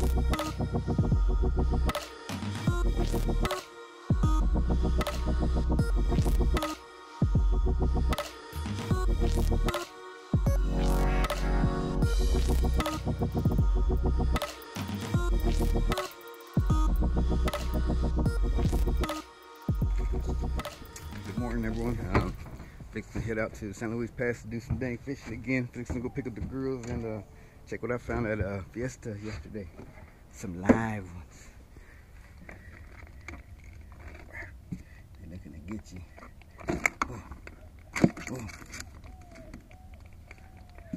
Good morning, everyone. I'm fixing to head out to the San Luis Pass to do some dang fishing again. Fixing to go pick up the girls and check what I found at Fiesta yesterday. Some live ones. They're looking to get you. Oh.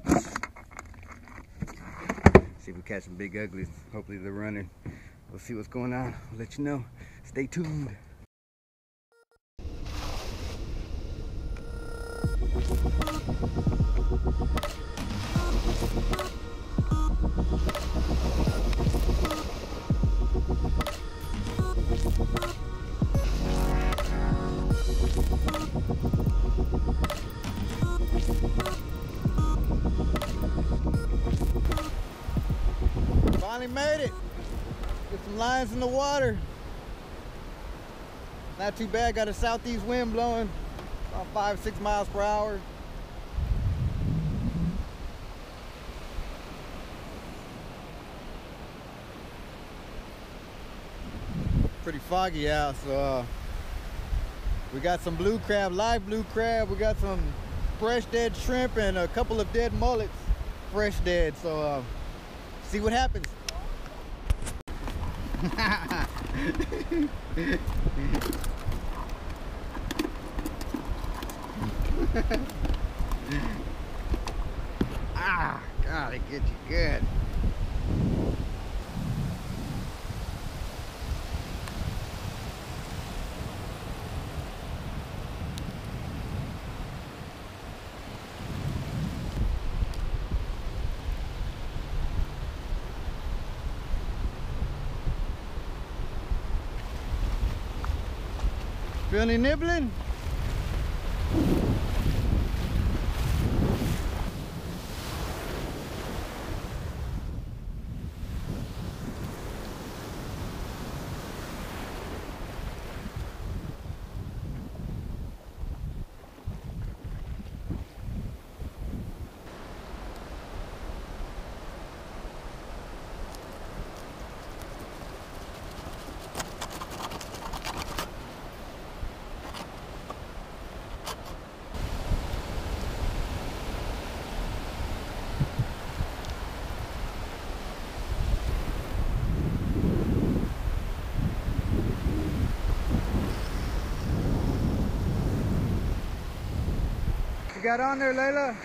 Oh. See if we catch some big uglies. Hopefully they're running. We'll see what's going on. I'll let you know. Stay tuned. Finally made it. Get some lines in the water. Not too bad. Got a southeast wind blowing about 5 or 6 miles per hour. Pretty foggy out, so we got some blue crab, live blue crab. We got some fresh dead shrimp and a couple of dead mullets, fresh dead. So see what happens. Ah, God, it gets you good. Feel any nibbling? Got on there, Layla?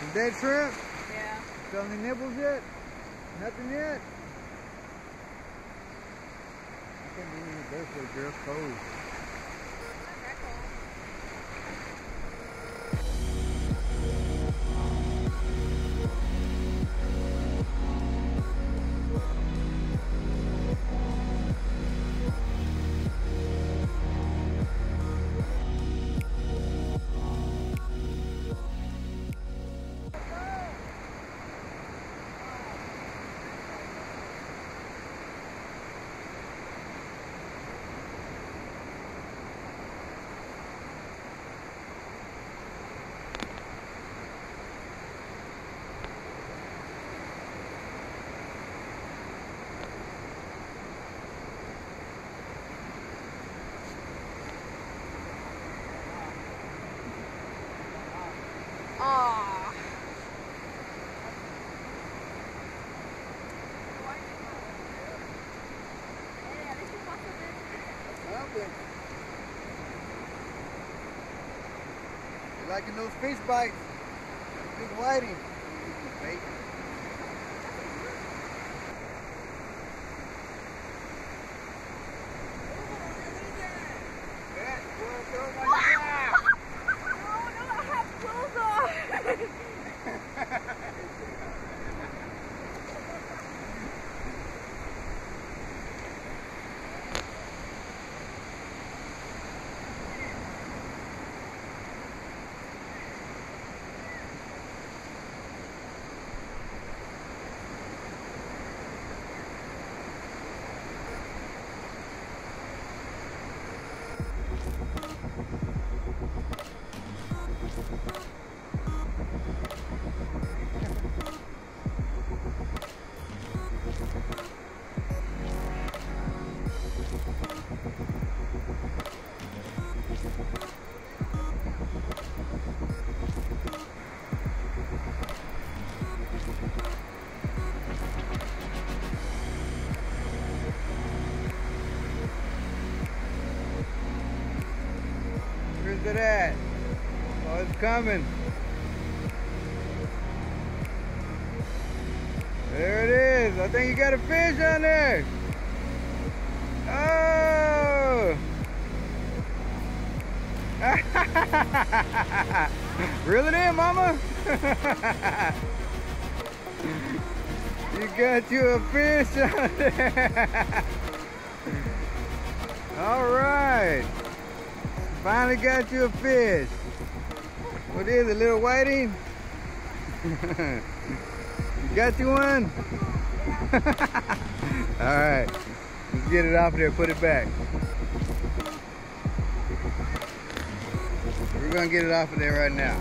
Some dead shrimp? Yeah. Got any nibbles yet? Nothing yet? I can't believe it goes so girl cold. Liking those fish bites. Big whitey. coming. There it is. I think you got a fish on there. Oh! Reel it in, mama. You got you a fish on there. All right. Finally got you a fish. What is it, little whitey? You got you one? All right. Let's get it off there, put it back. We're gonna get it off of there right now.